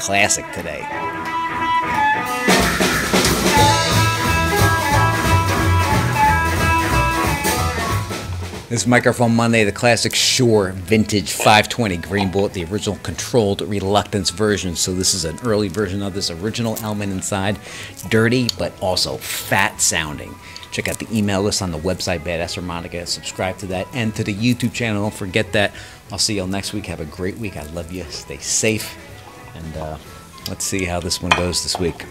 Classic today. This is Microphone Monday, the classic Shure Vintage 520 Green Bullet, the original Controlled Reluctance version. So this is an early version of this original element inside. Dirty, but also fat sounding. Check out the email list on the website, Badass Harmonica. Subscribe to that and to the YouTube channel. Don't forget that. I'll see y'all next week. Have a great week. I love you. Stay safe. And let's see how this one goes this week.